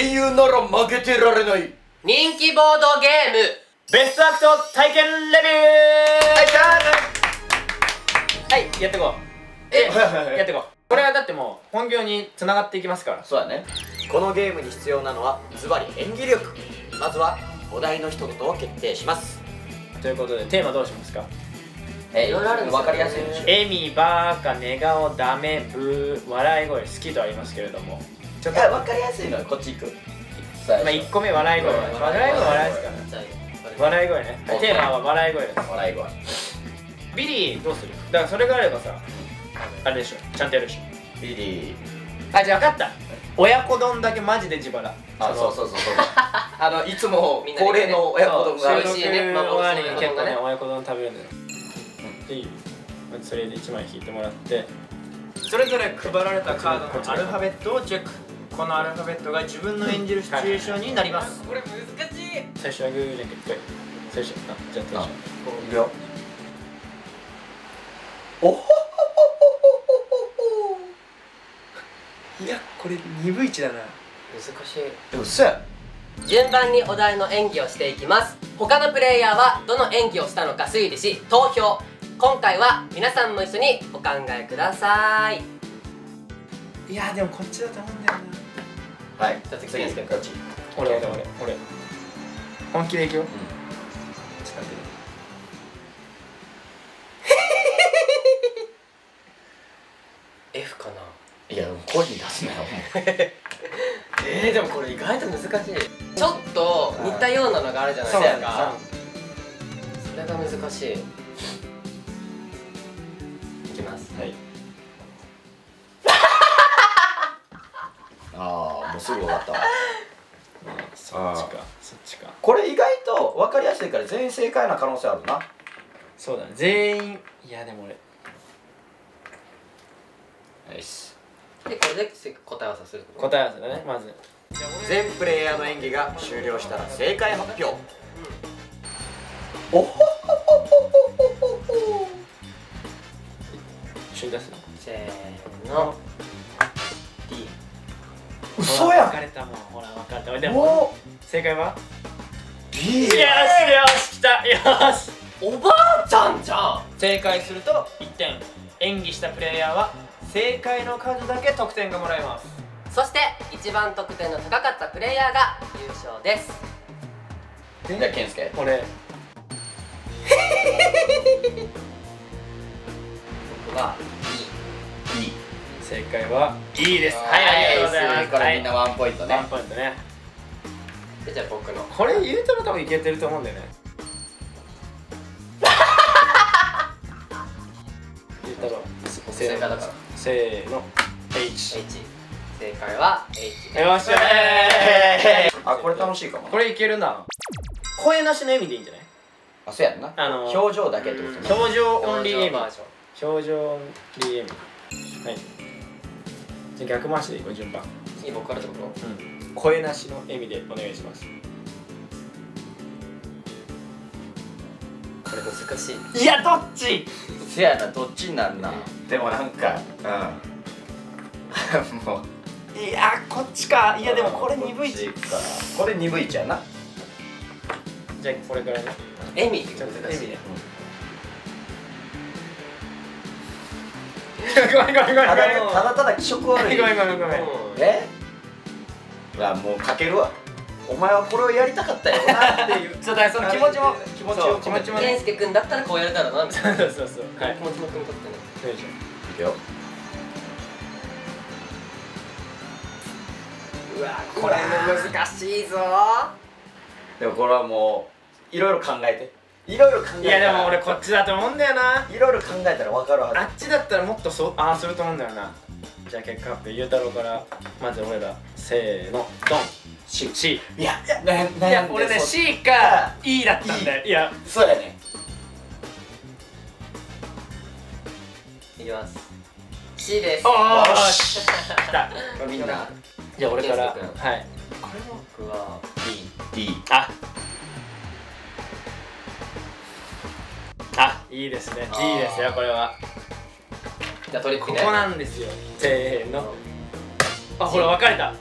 俳優なら負けてられない人気ボードゲームベストアクト体験レビュー。はい、やってこう。やってこう。これはだってもう本業に繋がっていきますから。そうだね。このゲームに必要なのはズバリ演技力。まずはお題の一言を決定します。ということでテーマどうしますか？いろいろあるの分かりやすいでしょ。笑み、バーカ、寝顔、ダメ、ブー、笑い声、好きとありますけれども、ちょっと分かりやすいのはこっち行く。まあ1個目笑い声。笑い声笑いですからね。笑い声ね。テーマは笑い声です。笑い声。ビリーどうする？だからそれがあればさ、あれでしょ、ちゃんとやるでしょ。ビリー、あ、じゃあ分かった。親子丼だけマジで自腹。あ、そうそうそうそう。いつも恒例の親子丼が美味しいね。まあこの時に結構ね親子丼食べるんだよ。で、まずそれで1枚引いてもらって、それぞれ配られたカードのアルファベットをチェック。このアルファベットが自分の演じるシチュエーションになります。これ難しい。最初はグーじゃんけん。最初はじゃあいくよ。おほいや、これ鈍い位置だな。難しい。でもそうや。順番にお題の演技をしていきます。他のプレイヤーはどの演技をしたのか推理し投票。今回は皆さんも一緒にお考えください。いやー、でもこっちだと思うんだよな。はい、じゃあ次ですけど、こっち。俺本気でいくよ。ちょっと待ってね。F かな。いや、声に出すなよ。でもこれ意外と難しい。ちょっと似たようなのがあるじゃないですか。それが難しい。いきます。はい。ああ、もうすぐ終わった。そっちか、そっちか。これ意外と分かりやすいから全員正解な可能性あるな。そうだね、全員。いや、でも俺。よし。で、これで答え合わせする。答え合わせだね。まず全プレイヤーの演技が終了したら正解発表。おほほほほほほ。一緒に出すの。せーの。D。嘘やん。分かれたもん。ほら分かった。でも正解は B。よしよし、来た。よし。おばあちゃんじゃん。正解すると1点。演技したプレイヤーは正解の数だけ得点がもらえます。そして一番得点の高かったプレイヤーが優勝です。じゃあ健介。俺僕は E。 正解は E です。はい、ありがとうございます。これみんなワンポイントね。ワンポイントね。じゃあ僕のこれゆうたろ多分いけてると思うんだよね。ゆうたろ正解だから。せーの、 H。 正解は H。 よっしゃ。あ、これ楽しいかも。これいけるな。声なしの意味でいいんじゃない？あ、そうやんな。表情だけってこと。表情オンリーエミ。表情オンリーエミ。はい。じゃあ逆回しでいこう、順番。次僕からってこと？うん。声なしの意味でお願いします。これ難しい。いや、どっち？せやな、どっちになるな。でもなんか、うん。もう。いや、こっちか。いや、でもこれ鈍いち。これ鈍いちゃな。じゃあこれからね。エミ。ちょっと難しいね。ごめんごめんごめん。ただただ気色悪い。ごめんごめんごめん。もうかけるわ。お前はこれをやりたかったよなっていう。そうだ、その気持ちも。気持ちも。健介君だったらこうやれたらなんだ。そうそうそう。気持ちも君とってね。よいしょ。いくよ。うわ、これも難しいぞ。でもこれはもういろいろ考えて。いろいろ考えて。いや、でも俺こっちだと思うんだよな。いろいろ考えたら分かるはず。あっちだったらもっとああすると思うんだよな。じゃあ結果発表、ゆうたろうからまず俺らせーのドン。C。 いや俺ね C か E だったんだよ。いやそうだね。いきます。 C です。おーし、きた。みんなじゃあ俺から。はい、これ僕は D。 あ、いいですね。 D ですよ、これは。じゃあ取りここなんですよ。せーの。あ、ほら分かれた。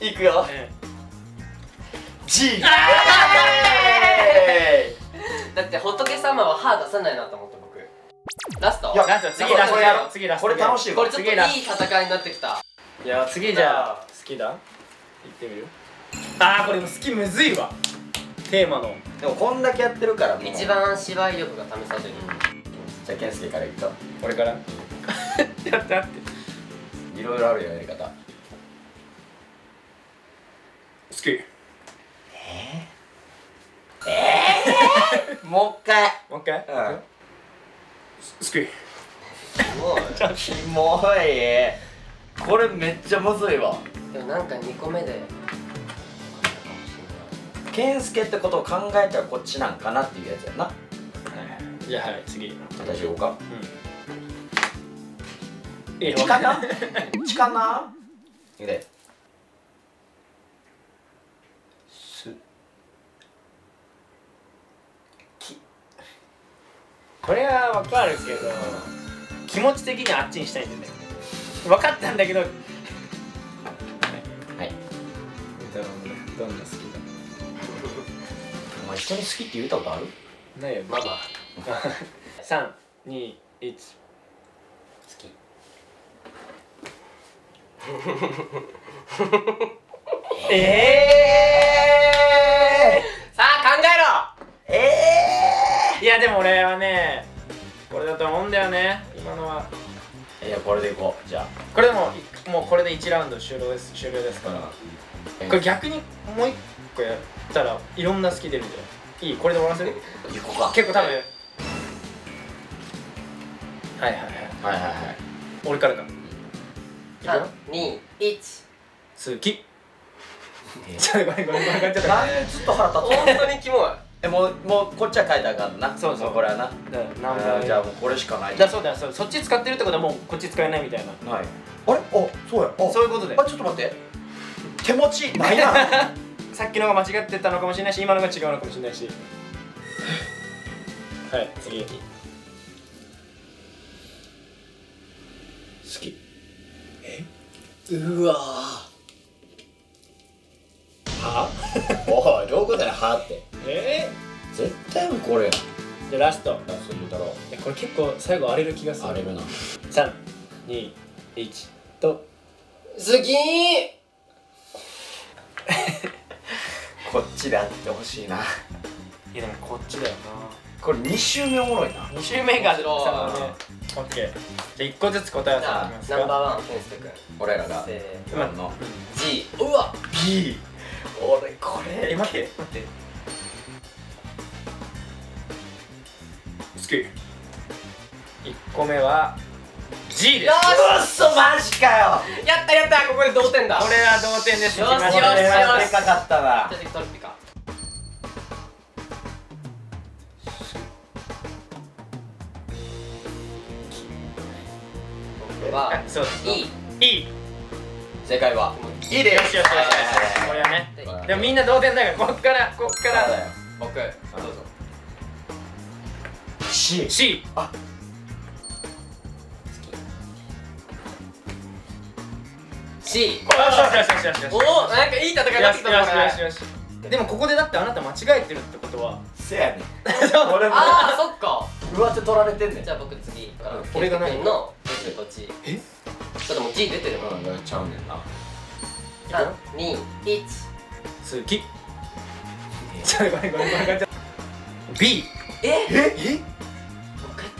いくよ。G。だって仏様は歯出さないなと思って僕。ラスト。いやラスト。次ラストやろ。次ラスト。これ楽しい。これちょっといい戦いになってきた。いや次じゃあ好きだ。行ってみる。ああこれも好きむずいわ。テーマの。でもこんだけやってるから。一番芝居力が試される。じゃあ健介からいくと。俺から。やってやって。いろいろあるよやり方。好き。もう一回。うん。好き。もう。キモい。これめっちゃむずいわ。でもなんか2個目で。健介ってことを考えたらこっちなんかなっていうやつやな。じゃあはい次。私行こうか。え近な。で。これはわかるけど、気持ち的にあっちにしたいんだよね。分かったんだけど。はい。どんな好きだ。お前人に好きって言ったことある？ないよ。ママ。3、2、1。好き。さあ考えろ。いやでも俺はねこれだと思うんだよね今のは。いやこれでいこう。じゃあこれもうこれで1ラウンド終了ですからこれ逆にもう1個やったらいろんな好き出るんじゃん。いいこれで終わらせる。結構多分はい俺からか。3、2、1。好き。ごめんちょっとずっと腹立ってる。本当にキモい。もうこっちは書いてあかんな。そうこれはな。じゃあもうこれしかない。じゃあそうだよ。そっち使ってるってことはもうこっち使えないみたいな。はい。あれ？あそうや。そういうことで。あちょっと待って。手持ちないな。さっきのが間違ってたのかもしれないし今のが違うのかもしれないし。はい次。好き。うわはおいどこだよはって絶対もこれや。じゃあラスト言うたろう。これ結構最後荒れる気がする。荒れるな。3、2、1と好き。こっちであってほしいな。いやでもこっちだよな。これ2周目おもろいな。2周目がオッケー。じゃあ1個ずつ答えをさせてもらいますか。ナンバーワン健介君俺らがせーの G。 うわ B。 俺これ待って好き。1個目は G です。よっそマジかよ。やったここで同点だ。これは同点です。よしでかかったな。じゃあ次トルピカ。そういい正解はいいです。よしこれはね。でもみんな同点だからこっからだよ。僕どうぞ C。 あ好き C。 よしおなんかいい戦いになってきた。よしでもここでだってあなた間違えてるってことはせやねん。ああそっか上手取られてんねん。じゃあ僕次俺が何のこっち。え？ちょっともう G 出てるもん。ちゃうねんな。3、2、1。好き。ごめん。B。え？もう一回や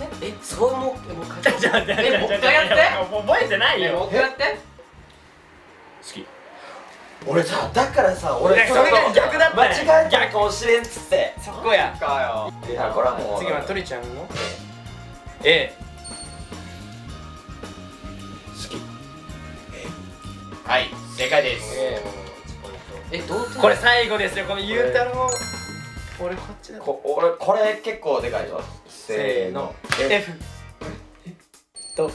って。そうもう一回。じゃあ覚えてないよ。もう一回やって。好き。俺さだからさ俺それが逆だった。間違えたかもしれんっつって。そこや。かよ。いやこれはもう。次は鳥ちゃんの A。はい、正解です。これ最後ですよ、このゆうたろう。俺こっちだ。俺これ結構でかいぞ。せーの。F。好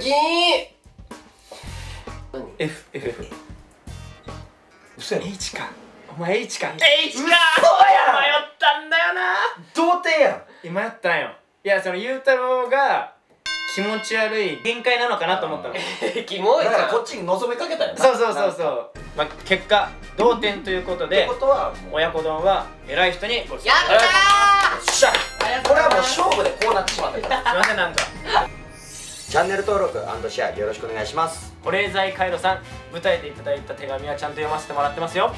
き。F。うそや。H か。お前 H か。H か。そうや。迷ったんだよな。同点やん。迷ったんよ。いやそのゆうたろうが。気持ち悪い限界なのかなと思ったの。キモいからこっちに望みかけたよな。そうそうそうそう。まあ結果同点ということで、親子丼は偉い人にごちそうさまでした。やったー。これはもう勝負でこうなってしまったから、すいません。なんかチャンネル登録&シェアよろしくお願いします。保冷剤カイロさん、舞台でいただいた手紙はちゃんと読ませてもらってますよ。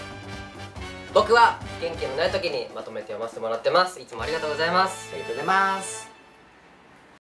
僕は元気のない時にまとめて読ませてもらってます。いつもありがとうございます。ありがとうございます。